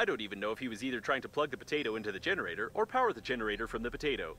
I don't even know if he was either trying to plug the potato into the generator or power the generator from the potato.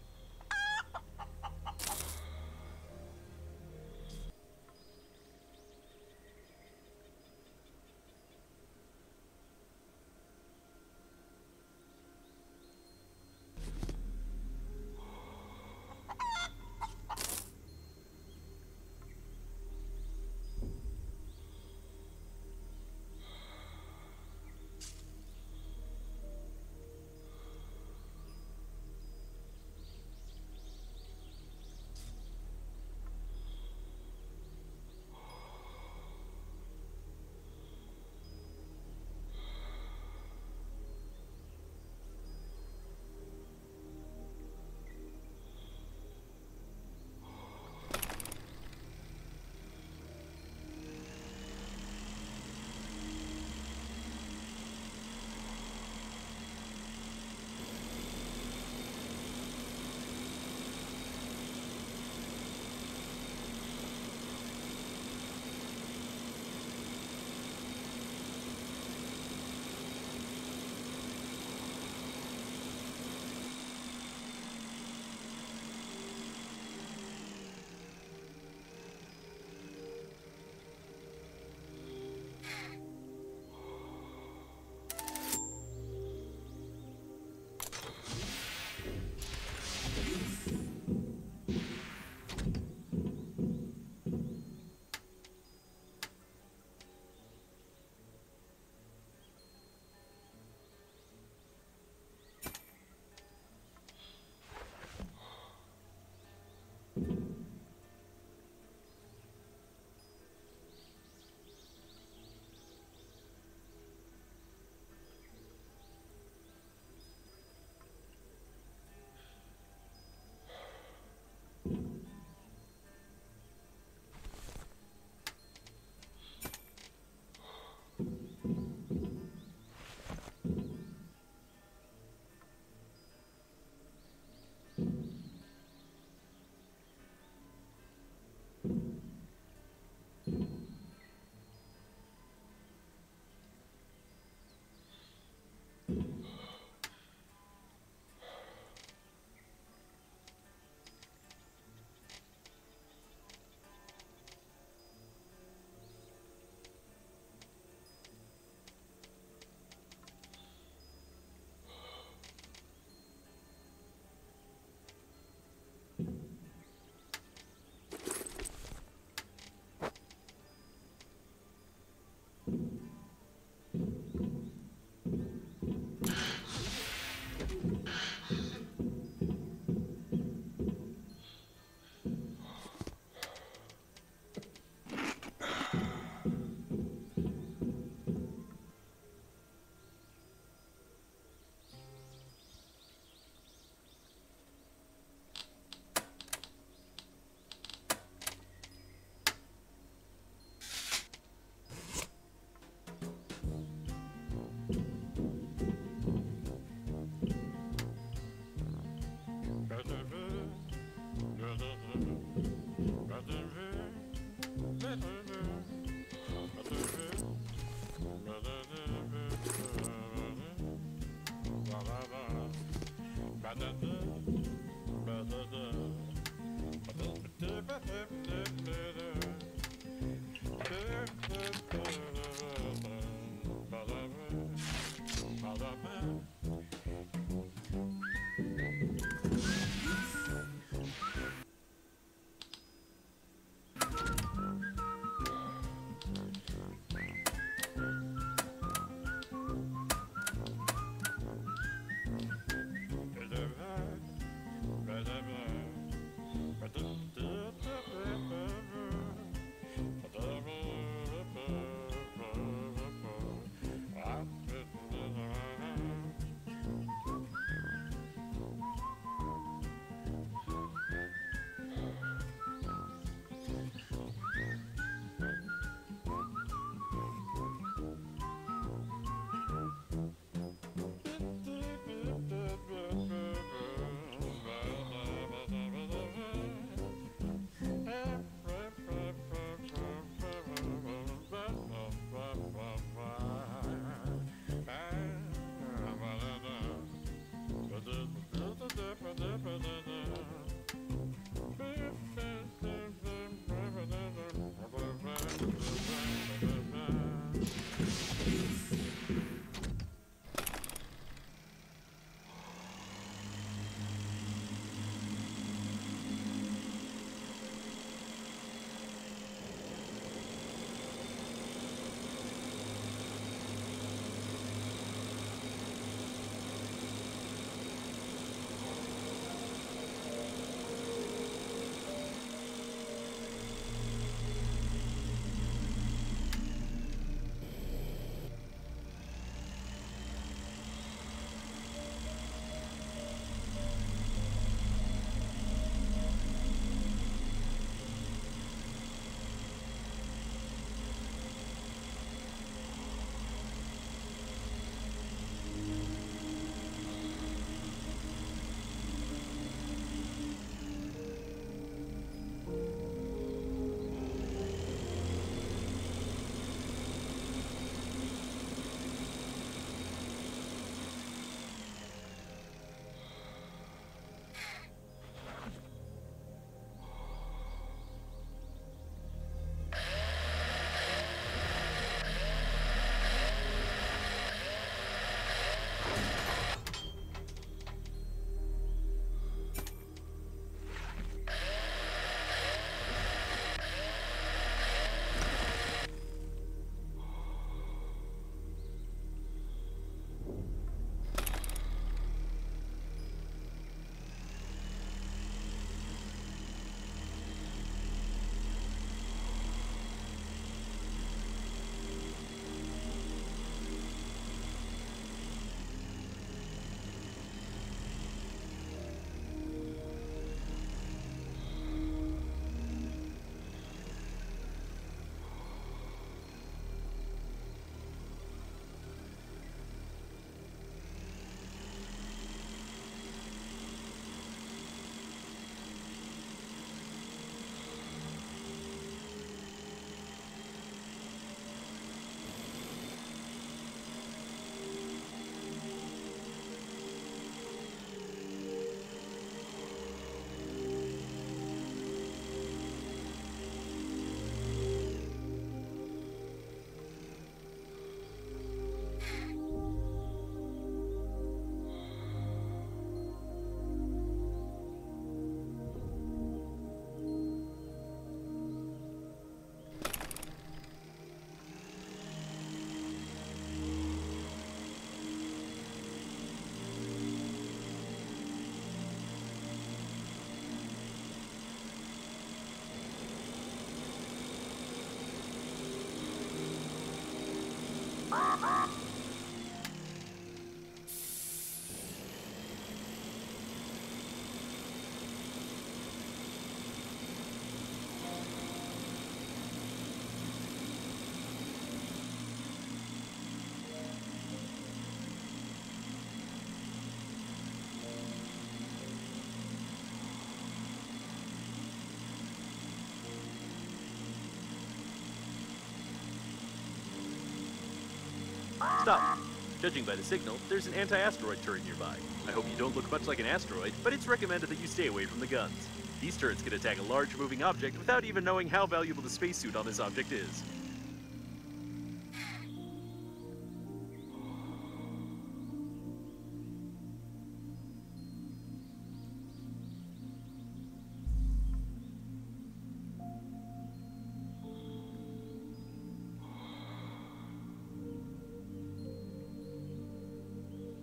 Stop. Judging by the signal, there's an anti-asteroid turret nearby. I hope you don't look much like an asteroid, but it's recommended that you stay away from the guns. These turrets can attack a large moving object without even knowing how valuable the spacesuit on this object is.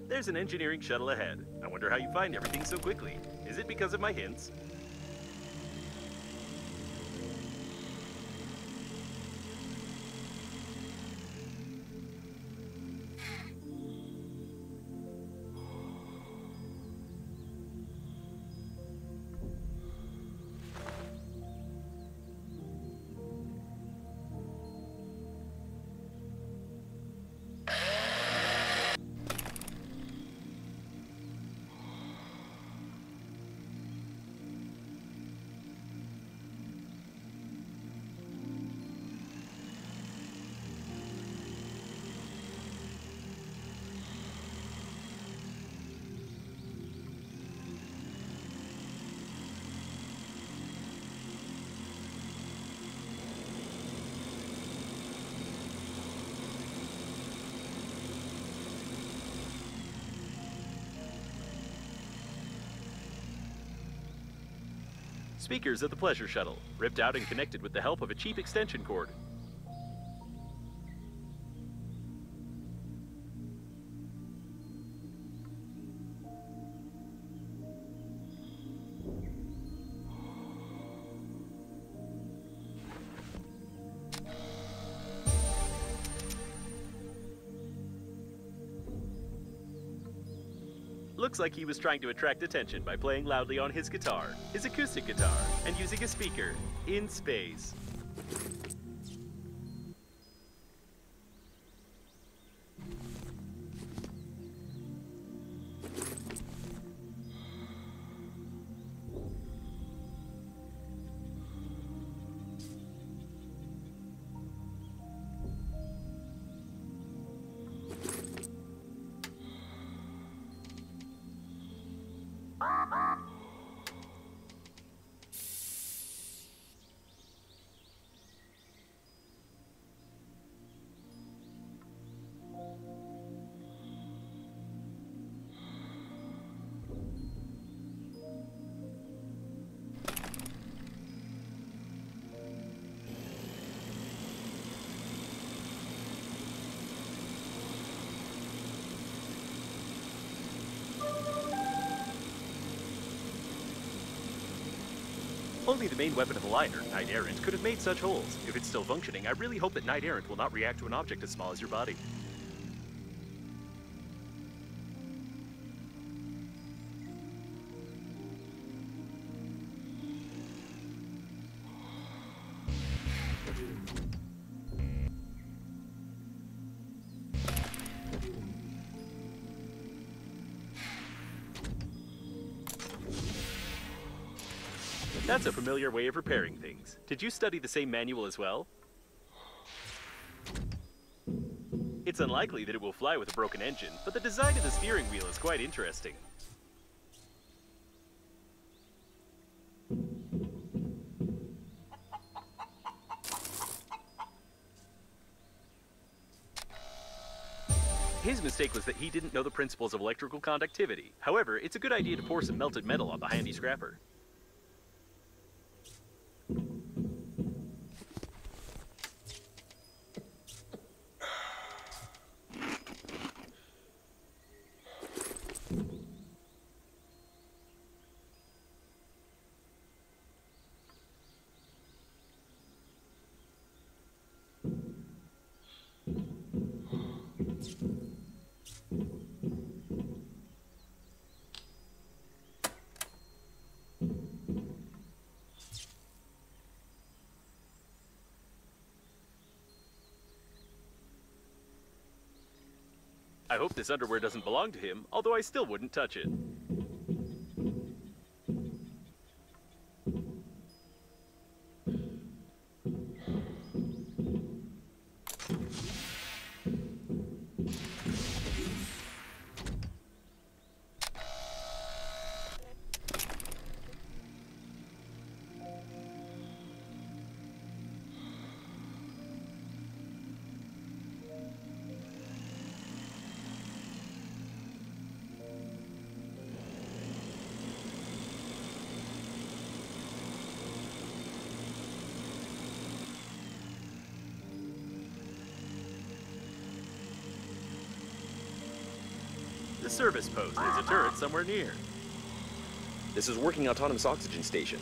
There's an engineering shuttle ahead. I wonder how you find everything so quickly. Is it because of my hints? Speakers of the Pleasure Shuttle, ripped out and connected with the help of a cheap extension cord. Looks like he was trying to attract attention by playing loudly on his guitar, his acoustic guitar, and using a speaker in space. Only the main weapon of the liner, Knight Errant, could have made such holes. If it's still functioning, I really hope that Knight Errant will not react to an object as small as your body. That's a familiar way of repairing things. Did you study the same manual as well? It's unlikely that it will fly with a broken engine, but the design of the steering wheel is quite interesting. His mistake was that he didn't know the principles of electrical conductivity. However, it's a good idea to pour some melted metal on the handy scrapper. I hope this underwear doesn't belong to him, although I still wouldn't touch it. The service post is a turret somewhere near. This is Working Autonomous Oxygen Station.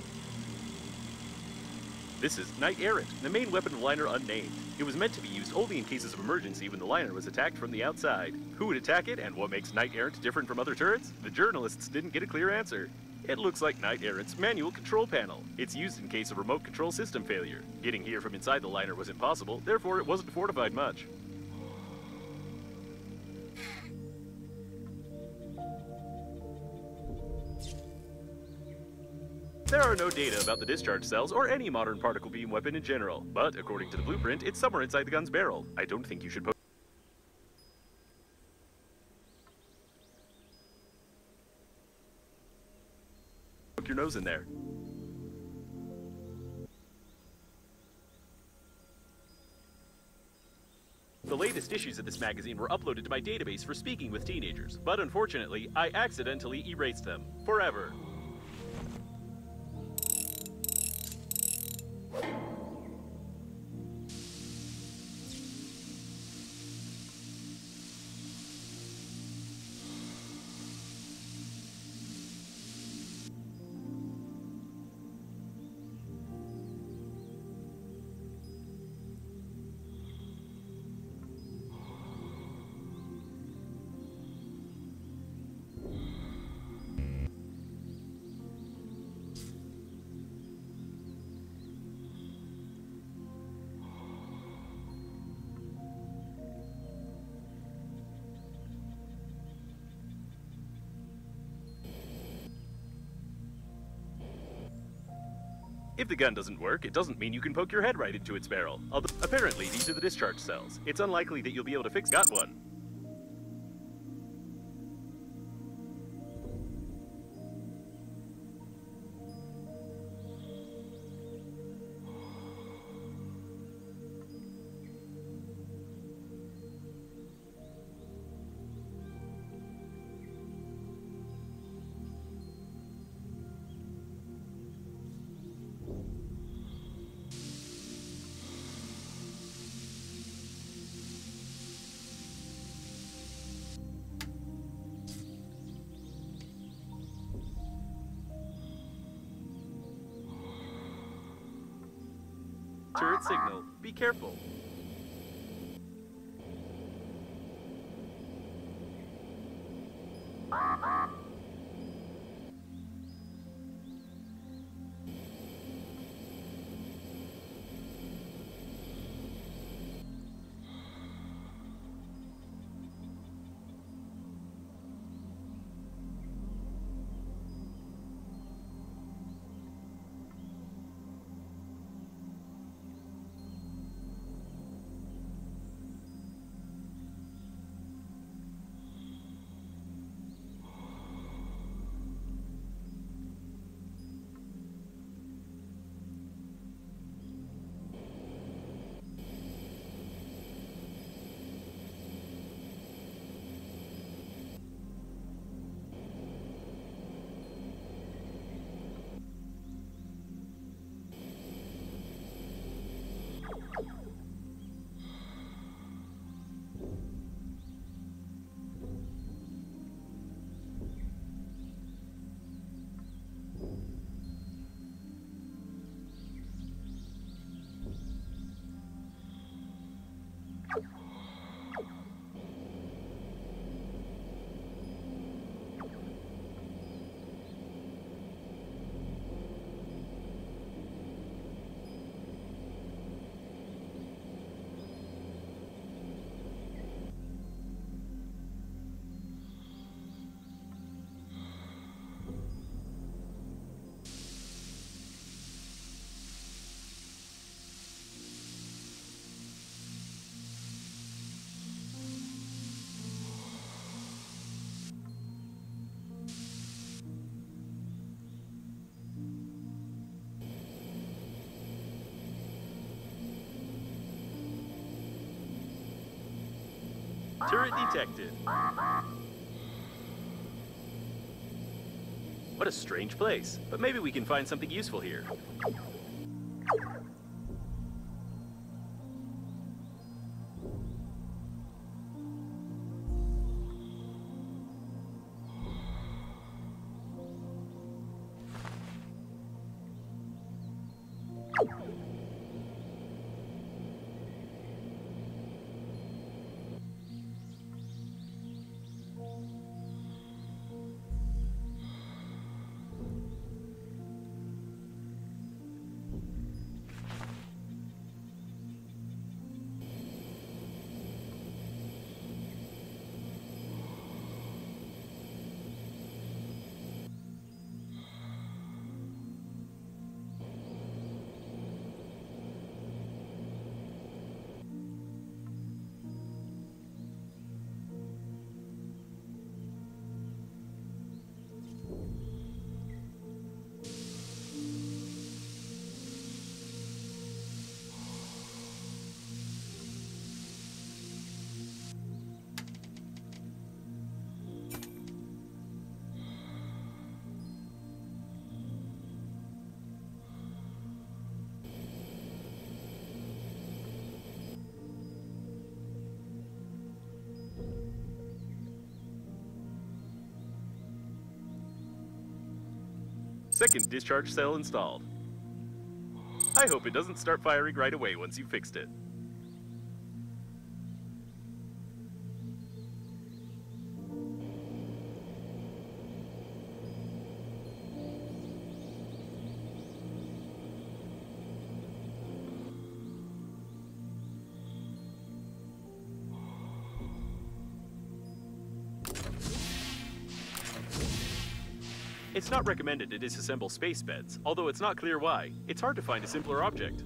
This is Knight Errant, the main weapon of liner unnamed. It was meant to be used only in cases of emergency when the liner was attacked from the outside. Who would attack it and what makes Knight Errant different from other turrets? The journalists didn't get a clear answer. It looks like Knight Errant's manual control panel. It's used in case of remote control system failure. Getting here from inside the liner was impossible, therefore it wasn't fortified much. There are no data about the discharge cells or any modern particle beam weapon in general, but according to the blueprint, it's somewhere inside the gun's barrel. I don't think you should post. Poke your nose in there. The latest issues of this magazine were uploaded to my database for speaking with teenagers, but unfortunately, I accidentally erased them. Forever. If the gun doesn't work, it doesn't mean you can poke your head right into its barrel. Although, apparently, these are the discharge cells. It's unlikely that you'll be able to fix. Got one. Turret signal. Be careful. Turret detected. What a strange place, but maybe we can find something useful here. Second discharge cell installed. I hope it doesn't start firing right away once you fixed it. It's not recommended to disassemble space beds, although it's not clear why. It's hard to find a simpler object.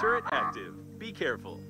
Turret active. Be careful.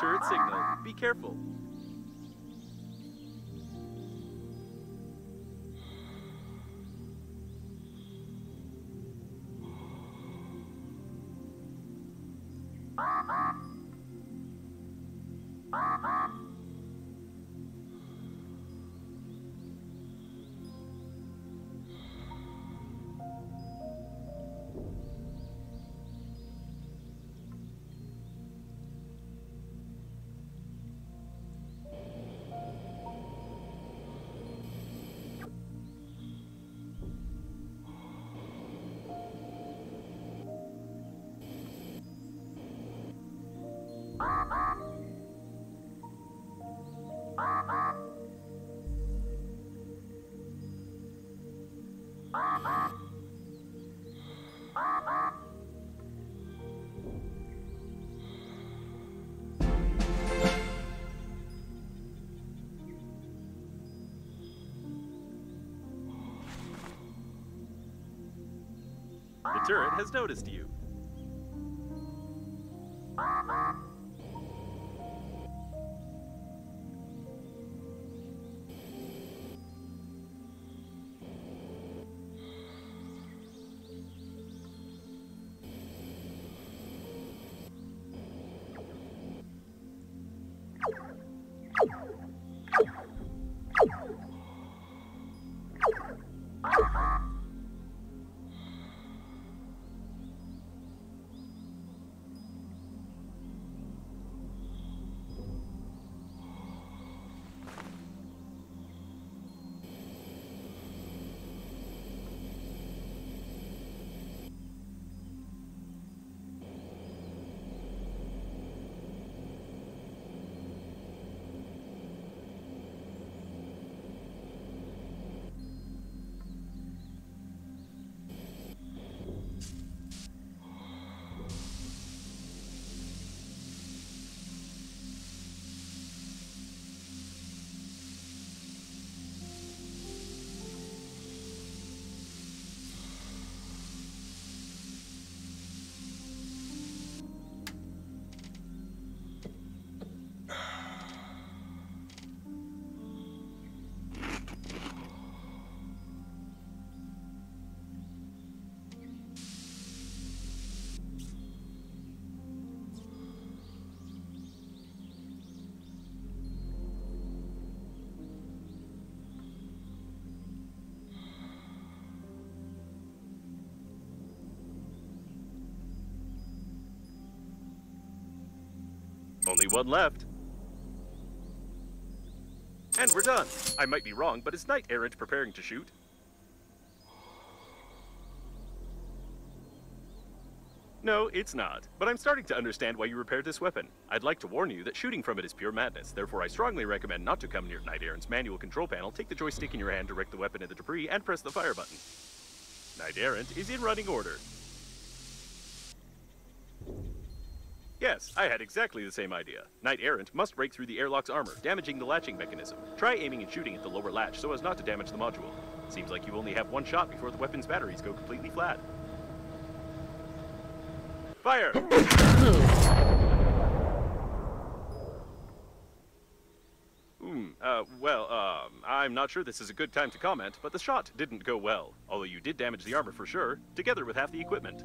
Turret signal. Be careful. The turret has noticed you. Only one left. And we're done. I might be wrong, but is Knight Errant preparing to shoot? No, it's not. But I'm starting to understand why you repaired this weapon. I'd like to warn you that shooting from it is pure madness. Therefore, I strongly recommend not to come near Knight Errant's manual control panel. Take the joystick in your hand, direct the weapon at the debris, and press the fire button. Knight Errant is in running order. Yes, I had exactly the same idea. Knight Errant must break through the airlock's armor, damaging the latching mechanism. Try aiming and shooting at the lower latch so as not to damage the module. Seems like you only have one shot before the weapon's batteries go completely flat. Fire! I'm not sure this is a good time to comment, but the shot didn't go well. Although you did damage the armor for sure, together with half the equipment.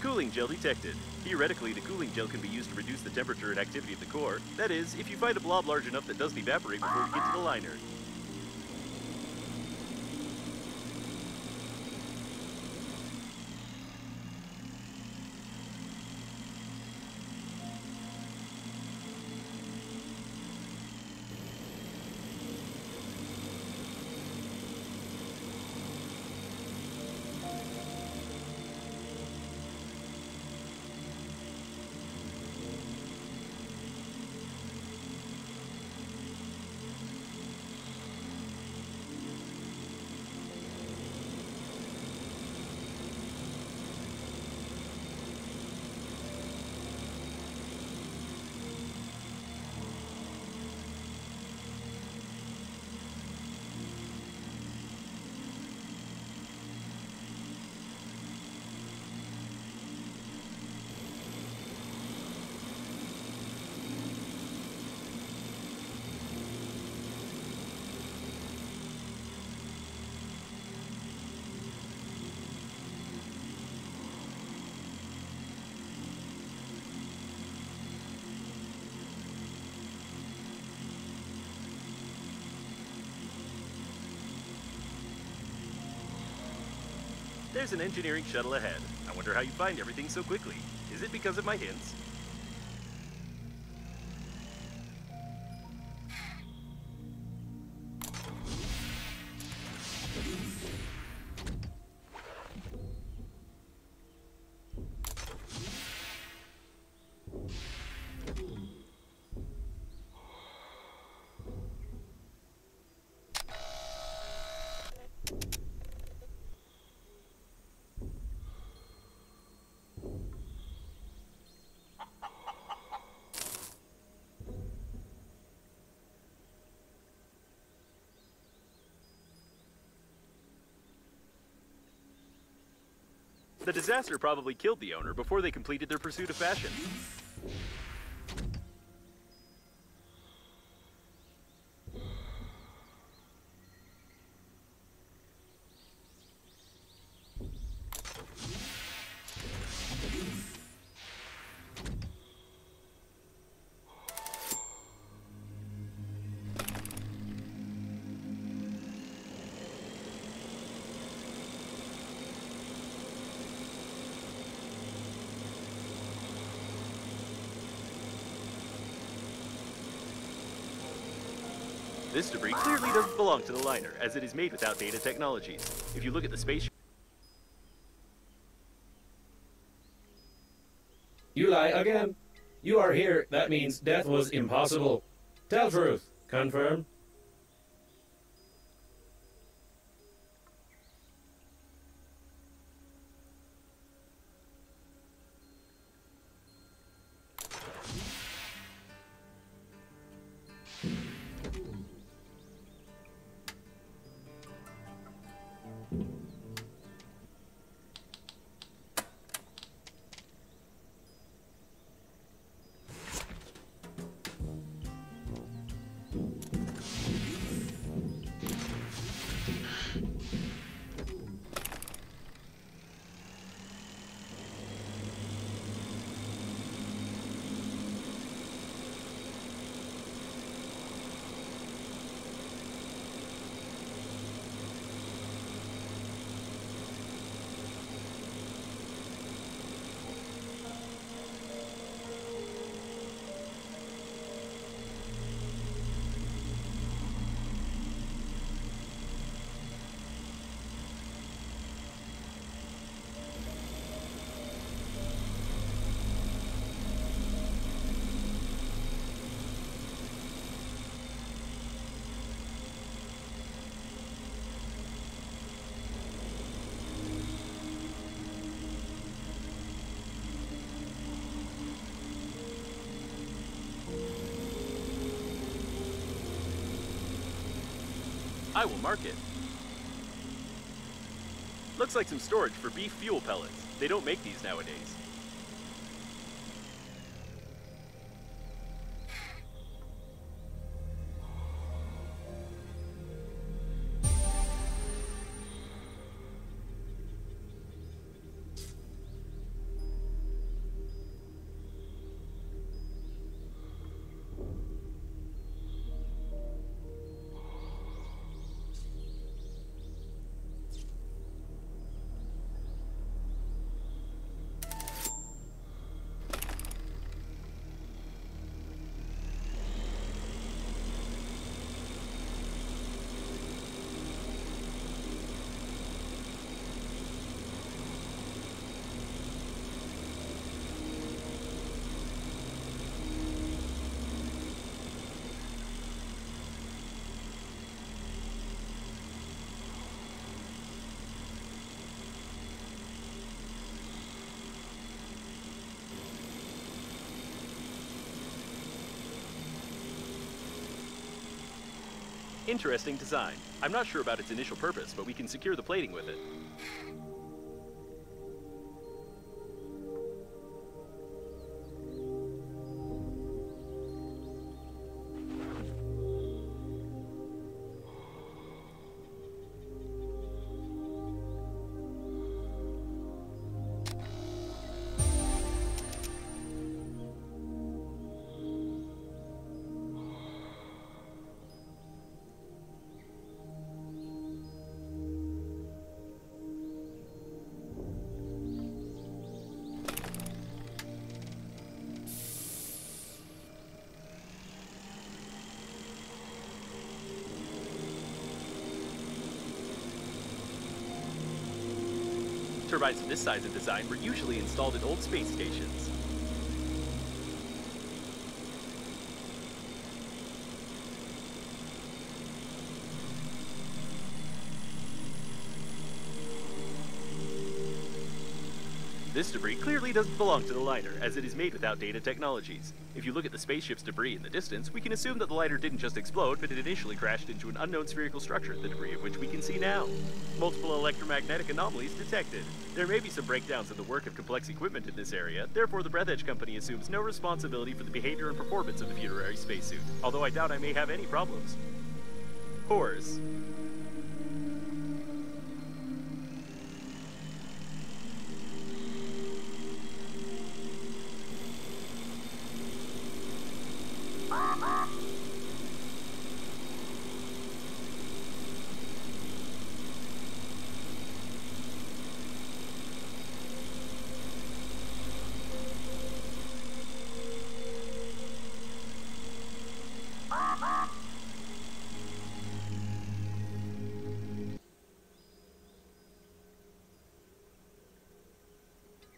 Cooling gel detected. Theoretically, the cooling gel can be used to reduce the temperature and activity of the core. That is, if you find a blob large enough that doesn't evaporate before you get to the liner. There's an engineering shuttle ahead. I wonder how you find everything so quickly. Is it because of my hints? The disaster probably killed the owner before they completed their pursuit of fashion. This debris clearly doesn't belong to the liner, as it is made with outdated technologies. If you look at the spaceship... You lie again. You are here. That means death was impossible. Tell truth. Confirm. I will mark it. Looks like some storage for beef fuel pellets. They don't make these nowadays. Interesting design. I'm not sure about its initial purpose, but we can secure the plating with it. Turbines of this size of design were usually installed at old space stations. This debris clearly doesn't belong to the liner, as it is made with outdated technologies. If you look at the spaceship's debris in the distance, we can assume that the liner didn't just explode, but it initially crashed into an unknown spherical structure, the debris of which we can see now. Multiple electromagnetic anomalies detected. There may be some breakdowns in the work of complex equipment in this area, therefore the Breathedge Company assumes no responsibility for the behavior and performance of the funerary spacesuit, although I doubt I may have any problems. Horrors.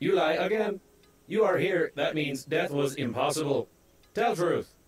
You lie again. You are here. That means death was impossible. Tell truth.